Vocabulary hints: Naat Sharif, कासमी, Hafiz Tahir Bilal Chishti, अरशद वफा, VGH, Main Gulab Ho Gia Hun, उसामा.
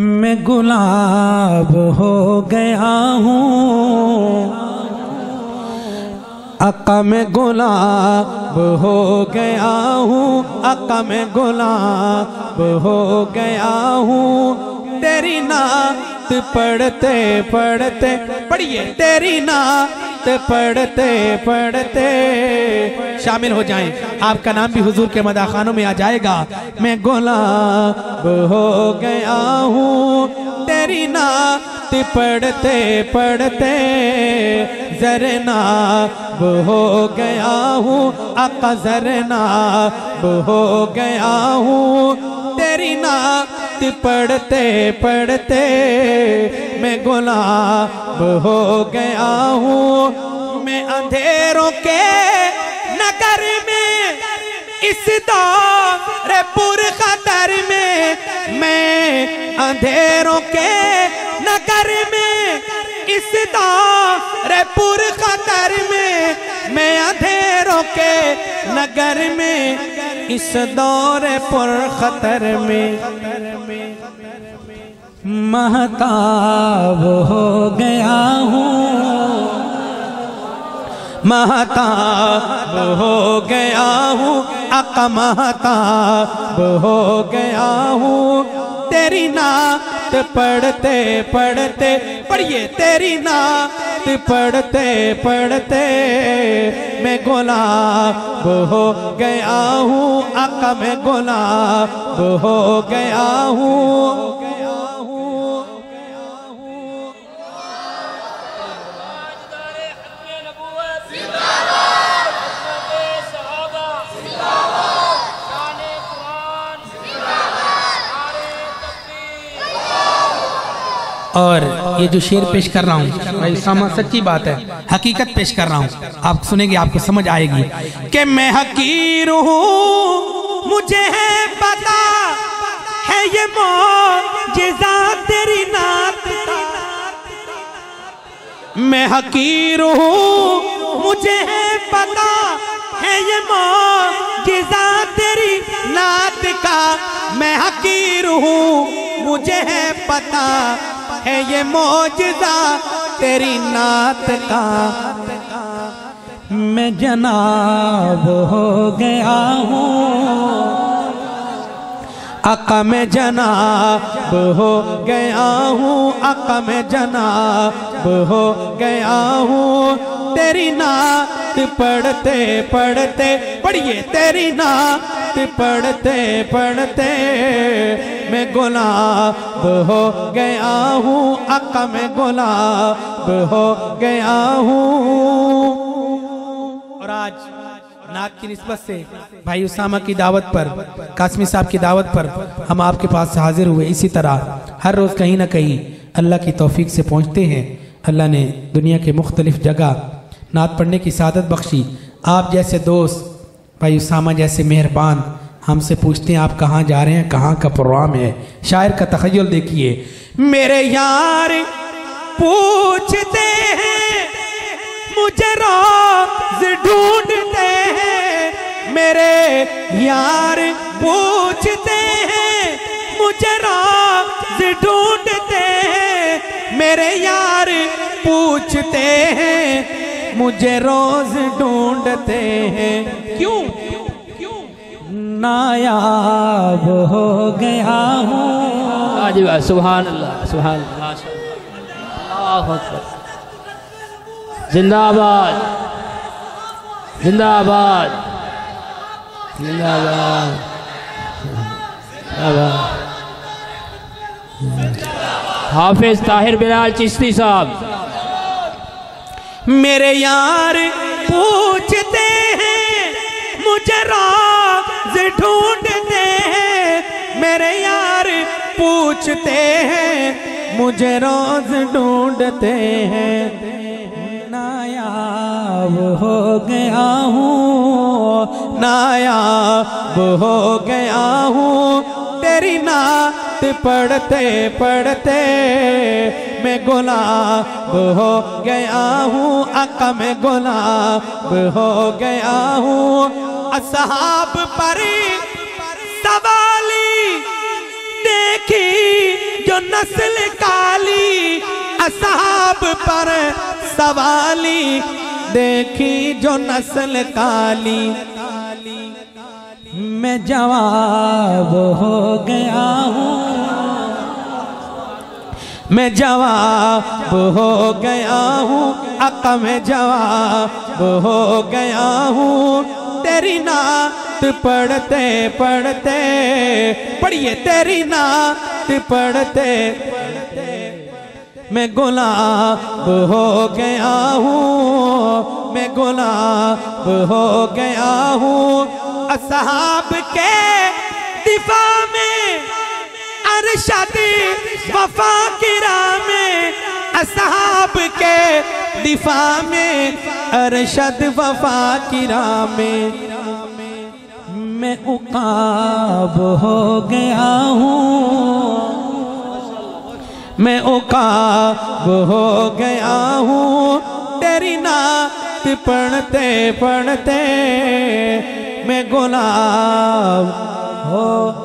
मैं गुलाब हो गया हूँ आका, मैं गुलाब हो गया हूँ आका, मैं गुलाब हो गया हूँ। तेरी नात पढ़ते पढ़ते, पढ़िए तेरी नात पढ़ते पढ़ते शामिल हो जाएं, आपका नाम भी हुजूर के मदाखानों में आ जाएगा। मैं गुलाब हो गया हूँ तेरी नात पढ़ते पढ़ते, ज़रनाब हो गया हूँ आका, ज़रनाब हो गया हूँ। तेरी नात पढ़ते पढ़ते मैं गुलाब हो गया हूँ। मैं अंधेरों के नगर में इस दौर पुरखतर में, मैं अंधेरों के नगर में इस दौर पुरखतर में, मैं अंधेरों के नगर में इस दौर पुरखतर में महताब हो गया हूँ, महताब हो गया हूँ आका, महताब हो गया हूँ। तेरी नात पढ़ते पढ़ते, पढ़िए तेरी नात पढ़ते पढ़ते मैं गुलाब हो गया हूँ आका, मैं गुलाब हो गया हूँ। और ये जो शेर पेश कर रहा हूँ भाई सामा, सच्ची बात है, हकीकत पेश कर रहा हूँ, आप सुनेंगे आपको समझ आएगी कि मैं हकीर हूँ, मुझे है पता है ये मौजिज़ा तेरी नात का। मैं हकीर हूँ, मुझे है पता है ये मौजिज़ा तेरी नात का। मैं हकीर हूँ, मुझे है पता है ये मौजज़ा तेरी नात का। मैं जनाब हो गया हूँ आका, मैं जनाब हो गया हूँ आका, मैं जनाब हो गया हूँ। तेरी नात पढ़ते पढ़ते, पढ़िए तेरी नात पढ़ते पढ़ते मैं गुलाब हो गया हूँ आका, मैं गुलाब हो गया हूँ। और आज नात की निस्बत से भाई उसामा की दावत पर, कासमी साहब की दावत पर हम आपके पास हाजिर हुए। इसी तरह हर रोज़ कहीं ना कहीं अल्लाह की तौफीक से पहुँचते हैं। अल्लाह ने दुनिया के मुख्तलिफ जगह नात पढ़ने की सादत बख्शी। आप जैसे दोस्त, भाई उसामा जैसे मेहरबान हमसे पूछते हैं आप कहाँ जा रहे हैं, कहाँ का प्रोग्राम है। शायर का तखय्युल देखिए। मेरे यार पूछते हैं मुझे, राज ढूंढते हैं। मेरे यार पूछते हैं मुझे, राज ढूंढते हैं। मेरे यार पूछते हैं मुझे, रोज ढूंढते हैं। क्यों नायाब हो गया हूँ। आज वाह, सुभान अल्लाह, सुभान अल्लाह, जिंदाबाद जिंदाबाद जिंदाबाद जिंदाबाद। हाफिज ताहिर बिलाल चिश्ती साहब। मेरे यार पूछते हैं मुझे, राज ढूंढते हैं। मेरे यार पूछते हैं मुझे, राज ढूंढते हैं। नायाब हो गया हूँ, नायाब हो गया हूँ। तेरी नात पढ़ते पढ़ते मैं गुलाब हो गया हूँ आका, मैं गुलाब हो गया हूँ। असहाब पर सवाली देखी जो नस्ल काली असहाब पर सवाली, देखी जो नस्ल काली मैं जवाब हो गया हूँ, मैं जवाब हो गया हूँ अका, मैं जवाब हो गया हूँ। तेरी नात पढ़ते पढ़ते, पढ़िए तेरी नात पढ़ते मैं गुलाब हो गया हूँ, मैं गुलाब हो गया हूँ। असहाब के दिफा में अरशद वफा किरा में, असहाब के दिफा में अरशद वफा किरा में मैं उकाब हो गया हूँ, मैं उकाब हो गया हूँ। तेरी नात पढ़ते पढ़ते मैं गुलाब हो